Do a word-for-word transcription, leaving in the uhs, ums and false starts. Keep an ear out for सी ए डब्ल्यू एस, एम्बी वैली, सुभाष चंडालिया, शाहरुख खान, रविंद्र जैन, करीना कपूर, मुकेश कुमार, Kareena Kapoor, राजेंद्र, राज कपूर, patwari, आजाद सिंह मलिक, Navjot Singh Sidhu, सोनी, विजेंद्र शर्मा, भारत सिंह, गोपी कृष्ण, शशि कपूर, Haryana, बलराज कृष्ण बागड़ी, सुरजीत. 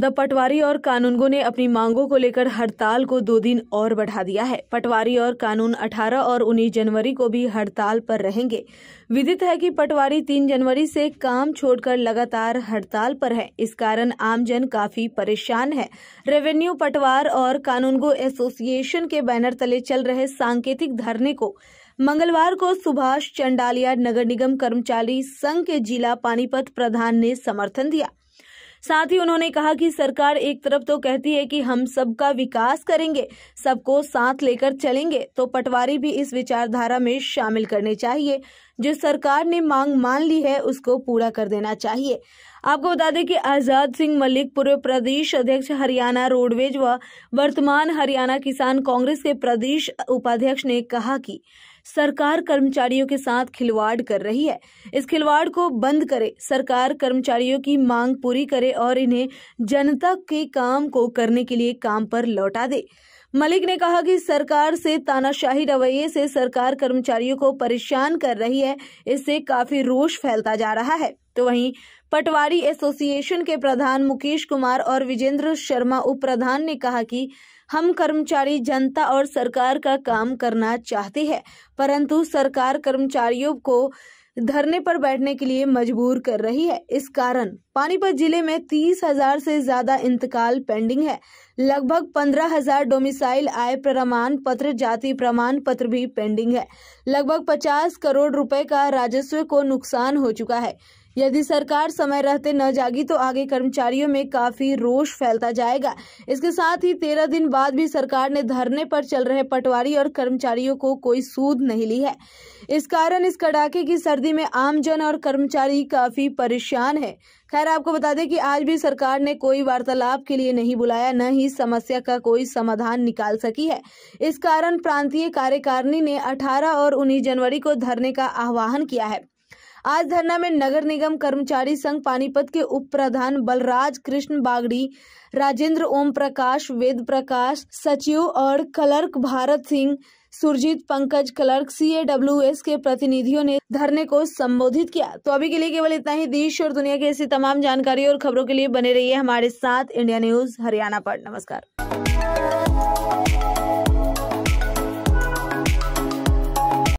The पटवारी और कानूनगो ने अपनी मांगों को लेकर हड़ताल को दो दिन और बढ़ा दिया है। पटवारी और कानून अठारह और उन्नीस जनवरी को भी हड़ताल पर रहेंगे। विदित है कि पटवारी तीन जनवरी से काम छोड़कर लगातार हड़ताल पर है। इस कारण आमजन काफी परेशान है। रेवेन्यू पटवार और कानूनगो एसोसिएशन के बैनर तले चल रहे सांकेतिक धरने को मंगलवार को सुभाष चंडालिया नगर निगम कर्मचारी संघ के जिला पानीपत प्रधान ने समर्थन दिया। साथ ही उन्होंने कहा कि सरकार एक तरफ तो कहती है कि हम सबका विकास करेंगे, सबको साथ लेकर चलेंगे, तो पटवारी भी इस विचारधारा में शामिल करने चाहिए। जो सरकार ने मांग मान ली है उसको पूरा कर देना चाहिए। आपको बता दें कि आजाद सिंह मलिक पूर्व प्रदेश अध्यक्ष हरियाणा रोडवेज व वर्तमान हरियाणा किसान कांग्रेस के प्रदेश उपाध्यक्ष ने कहा कि सरकार कर्मचारियों के साथ खिलवाड़ कर रही है। इस खिलवाड़ को बंद करे। सरकार कर्मचारियों की मांग पूरी करे और इन्हें जनता के काम को करने के लिए काम पर लौटा दे। मलिक ने कहा कि सरकार से तानाशाही रवैये से सरकार कर्मचारियों को परेशान कर रही है। इससे काफी रोष फैलता जा रहा है। तो वहीं पटवारी एसोसिएशन के प्रधान मुकेश कुमार और विजेंद्र शर्मा उप प्रधान ने कहा कि हम कर्मचारी जनता और सरकार का काम करना चाहते हैं, परंतु सरकार कर्मचारियों को धरने पर बैठने के लिए मजबूर कर रही है। इस कारण पानीपत जिले में तीस हजार से ज्यादा इंतकाल पेंडिंग है। लगभग पंद्रह हजार डोमिसाइल आय प्रमाण पत्र, जाति प्रमाण पत्र भी पेंडिंग है। लगभग पचास करोड़ रुपए का राजस्व को नुकसान हो चुका है। यदि सरकार समय रहते न जागी तो आगे कर्मचारियों में काफी रोष फैलता जाएगा। इसके साथ ही तेरह दिन बाद भी सरकार ने धरने पर चल रहे पटवारी और कर्मचारियों को कोई सूध नहीं ली है। इस कारण इस कड़ाके की सर्दी में आमजन और कर्मचारी काफी परेशान है। खैर, आपको बता दें कि आज भी सरकार ने कोई वार्तालाप के लिए नहीं बुलाया, न ही समस्या का कोई समाधान निकाल सकी है। इस कारण प्रांतीय कार्यकारिणी ने अठारह और उन्नीस जनवरी को धरने का आह्वान किया है। आज धरना में नगर निगम कर्मचारी संघ पानीपत के उप प्रधान बलराज कृष्ण बागड़ी, राजेंद्र, ओम प्रकाश, वेद प्रकाश सचिव और clerk भारत सिंह, सुरजीत, Pankaj clerk, सी ए डब्ल्यू एस के प्रतिनिधियों ने धरने को संबोधित किया। तो अभी के लिए केवल इतना ही। देश और दुनिया के ऐसी तमाम जानकारी और खबरों के लिए बने रहिए हमारे साथ इंडिया न्यूज हरियाणा पर। नमस्कार।